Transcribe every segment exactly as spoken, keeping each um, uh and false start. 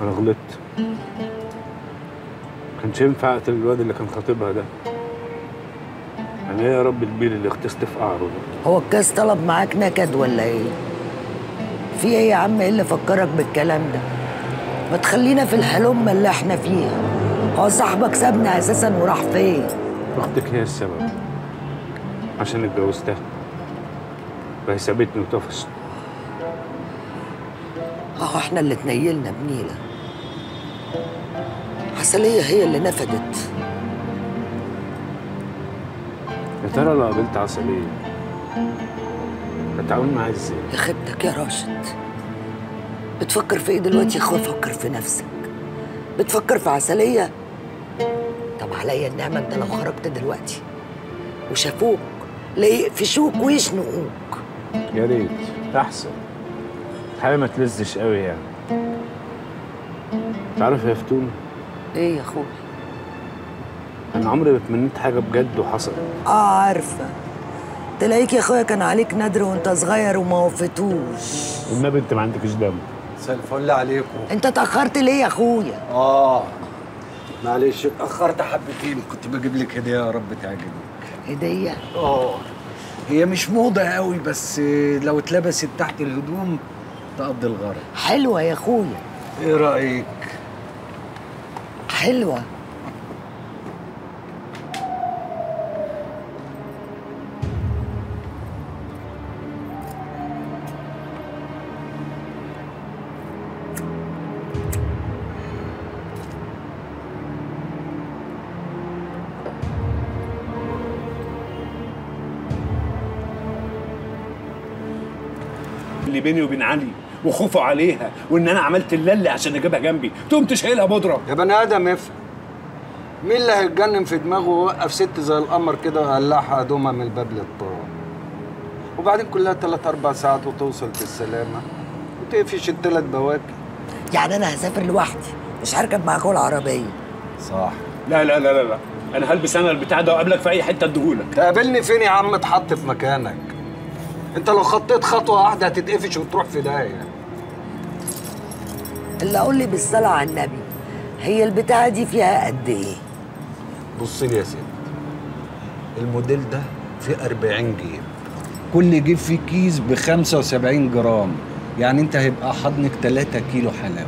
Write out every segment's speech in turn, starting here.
انا غلطت. ما كانش ينفع اقتل الواد اللي كان خاطبها ده. انا يا رب البيل اللي اغتست في قعره ده. هو الكاس طلب معاك نكد ولا ايه؟ في ايه يا عم؟ ايه اللي فكرك بالكلام ده؟ ما تخلينا في الحلمه اللي احنا فيها. هو صاحبك سابنا اساسا وراح فين؟ اختك هي السبب. عشان اتجوزتها. فهي سابتني وطفشت. اه احنا اللي اتنيلنا بنيله. عسليه هي اللي نفدت. يا ترى لو قابلت عسليه هتعامل معاها ازاي؟ يا خيبتك يا راشد. بتفكر في ايه دلوقتي؟ يا اخويا فكر في نفسك. بتفكر في عسليه؟ طب عليا النعمه انت لو خرجت دلوقتي وشافوك لا يقفشوك ويشنقوك. يا ريت احسن. الحقيقه ما تلزش قوي يعني. تعرف يا فتون؟ ايه يا اخويا؟ انا عمري ما اتمنيت حاجه بجد وحصلت. اه عارفه. تلاقيك يا اخويا كان عليك ندر وانت صغير وما وفتوش. والنبي انت ما عندكش دم. مساء الفل عليكم. انت اتاخرت ليه يا اخويا؟ اه معلش اتاخرت حبتين. كنت بجيب لك هديه يا رب تعجبك. هديه؟ اه هي مش موضه قوي بس لو اتلبست تحت الهدوم تقضي الغرض. حلوه يا اخويا. ايه رايك؟ حلوه. اللي بيني وبين علي وخوفه عليها وان انا عملت اللي عشان اجيبها جنبي، تقوم شايلها بودره. يا بني ادم افهم. مين اللي هيتجنن في دماغه ووقف ست زي القمر كده وقلعها دومه من الباب للطوب؟ وبعدين كلها ثلاث اربع ساعات وتوصل بالسلامه وتقفش الثلاث بواكب. يعني انا هسافر لوحدي مش هركب معاكوا العربيه؟ صح. لا لا لا لا انا هلبس انا البتاع ده وقابلك في اي حته اديهولك. تقابلني فين يا عم؟ اتحط في مكانك. انت لو خطيت خطوه واحده هتتقفش وتروح في داهيه. اللي اقول لي بالصلاه على النبي، هي البتاعه دي فيها قد ايه؟ بص لي يا ست، الموديل ده فيه أربعين جيب، كل جيب فيه كيس ب خمسة وسبعين جرام، يعني انت هيبقى حضنك ثلاثة كيلو حلاوه.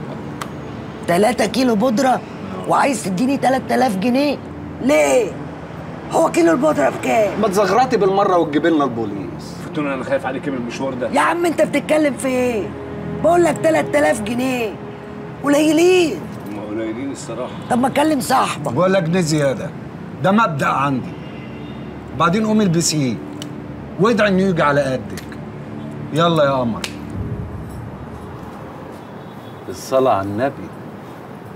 ثلاثة كيلو بودره؟ وعايز تديني ثلاثة آلاف جنيه؟ ليه؟ هو كيلو البودره بكام؟ ما تزغرطي بالمره وتجيبي لنا البوليس. فتون انا خايف عليك من المشوار ده. يا عم انت بتتكلم في ايه؟ بقول لك ثلاثة آلاف جنيه قليلين. ما قليلين الصراحه. طب ما اكلم صاحبك. بقول لك جنيه زياده، ده مبدا عندي. بعدين قومي البسيه وادعي انه يجي على قدك. يلا يا قمر. الصلاه على النبي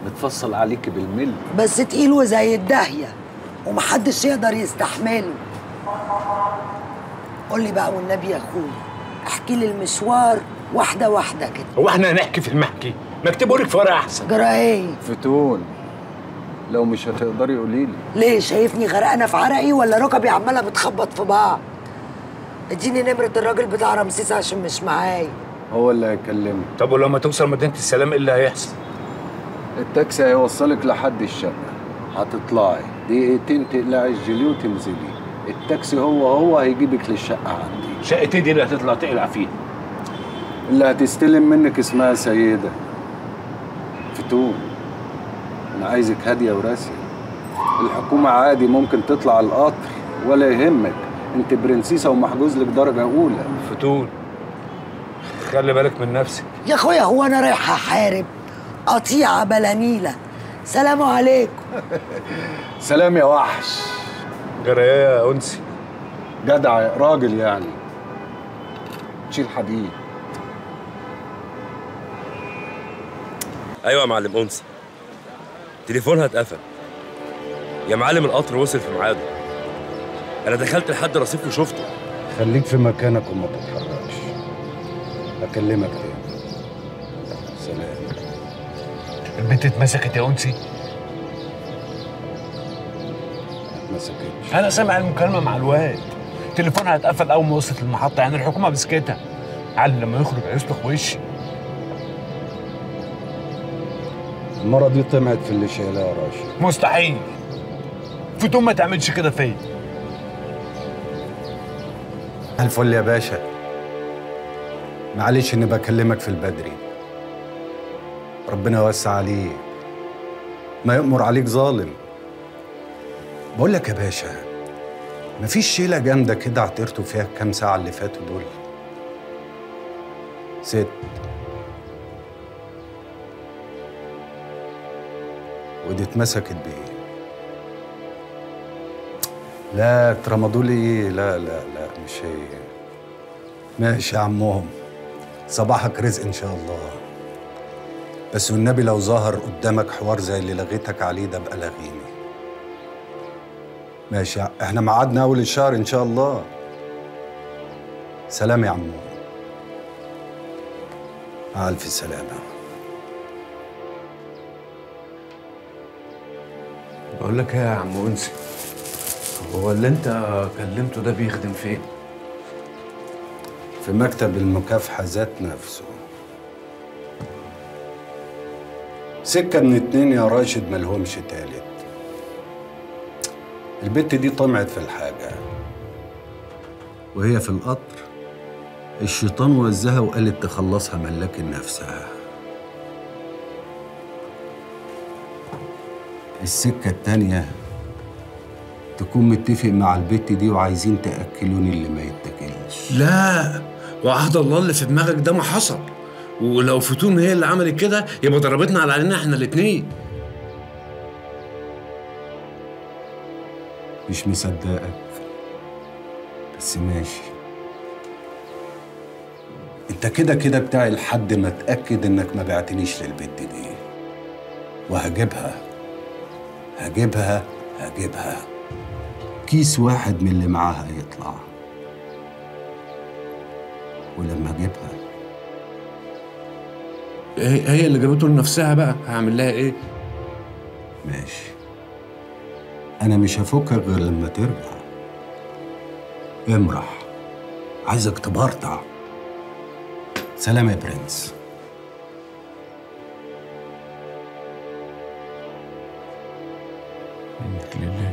متفصل عليكي بالملي. بس تقيل وزي الدهيه ومحدش يقدر يستحمله. قول لي بقى والنبي يا اخويا، احكي لي المشوار واحده واحده كده. هو احنا هنحكي في المحكي؟ ما اكتبه لك في ورقه احسن. جرى ايه؟ فتون لو مش هتقدري قولي لي. ليه؟ شايفني غرقانه في عرقي ولا ركبي عماله بتخبط في بعض؟ اديني نمره الراجل بتاع رمسيس عشان مش معايا. هو اللي هيكلمك. طب ولو ما توصل مدينه السلام ايه اللي هيحصل؟ التاكسي هيوصلك لحد الشقه، هتطلعي دقيقتين تقلعي الجلي وتنزلي. التاكسي هو هو هيجيبك للشقه عندي. شقه ايه دي اللي هتطلع تقلع فيها؟ اللي هتستلم منك اسمها سيده. فتون انا عايزك هاديه وراسيه. الحكومه عادي ممكن تطلع القطر ولا يهمك، انت برنسيسه ومحجوز لك درجه اولى. فتون خلي بالك من نفسك. يا اخويا هو انا رايح احارب قطيعه بلا نيله؟ سلام عليكم. سلام يا وحش. جرى ايه يا انسي؟ جدع راجل يعني تشيل حديد. ايوه يا معلم انسي، تليفونها اتقفل يا معلم. القطر وصل في ميعاده، انا دخلت لحد رصيف وشفته. خليك في مكانك وما تتحركش، اكلمك تاني. سلام. البنت اتمسكت يا انسي؟ مسكتش. أنا سامع المكالمة مع الواد، تليفونها اتقفل أول ما وصلت المحطة، يعني الحكومة مسكتها. علي لما يخرج هيصلخ وشي. المرة دي طمعت في اللي شايلها يا راشد. مستحيل فتون ما تعملش كده فيا. الفل يا باشا، معلش اني بكلمك في البدري، ربنا يوسع عليك ما يأمر عليك ظالم. بقول لك يا باشا، مفيش شيله جامده كده عطرتوا فيها الكام ساعه اللي فاتوا دول؟ ست ودي اتمسكت بيه. لا ترمضوا لي ايه؟ لا لا لا مش هي. ماشي يا عمهم، صباحك رزق ان شاء الله، بس والنبي لو ظهر قدامك حوار زي اللي لغيتك عليه ده بقى لغيني. ماشي، احنا ميعادنا اول الشهر ان شاء الله. سلام يا عمو. مع الف سلامه. بقول لك ايه يا عمو انسي، هو اللي انت كلمته ده بيخدم فين؟ في مكتب المكافحه ذات نفسه. سكه من اتنين يا راشد ملهمش تالت. البت دي طمعت في الحاجه وهي في القطر، الشيطان وزها وقالت تخلصها من لكن نفسها. السكه التانيه تكون متفق مع البت دي وعايزين تاكلوني اللي ما يتاكلش. لا وعهد الله اللي في دماغك ده ما حصل، ولو فتون هي اللي عملت كده يبقى ضربتنا على عينينا احنا الاتنين. مش مصدقك بس ماشي، انت كده كده بتاعي لحد ما اتاكد انك ما بعتنيش للبت دي، وهجيبها هجيبها هجيبها كيس واحد من اللي معاها يطلع، ولما اجيبها هي اللي جابته لنفسها بقى هعمل لها ايه؟ ماشي، أنا مش هفكك غير لما ترجع. امرح، عايزك تبرطع. سلام يا برنس. إنك لله